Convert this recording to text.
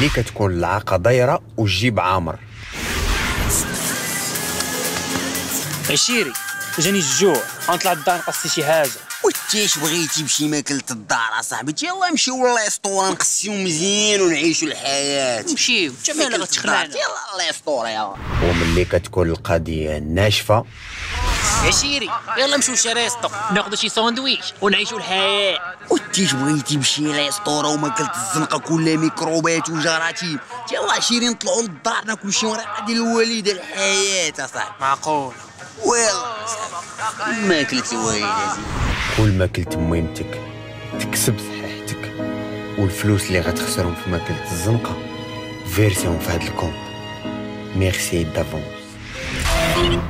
ملي كتكون العاقه دايره والجيب عامر. عشيري جاني الجوع، غنطلع للدار نقصي شي حاجه. وتاش بغيتي بشي ماكله الدار اصاحبي؟ يلاه نمشيو للريسطوران نقصيو مزيان ونعيشوا الحياه. نمشيو حتى ملي غتخلعنا يلاه للريسطوران. وملي كتكون القضيه ناشفه، عشيري يلا نمشيو لشي ريسطو ناخذ شي ساندويتش ونعيشوا الحياه. وتاش بغيتي بشي ريسطورا وماكله الزنقه كلها ميكروبات وجراثيم. يلاه عشيري نطلعوا للدار ناكلوا شي ورقه ديال الوالده. الحياه اصاحبي معقول؟ ويلا صاحبي ما كلت الوالده. كل ما كلت مهمتك تكسب صحتك، والفلوس اللي غتخسرهم في ماكله الزنقه فيرسيهم في هاد الكونت. ميرسي دافونس.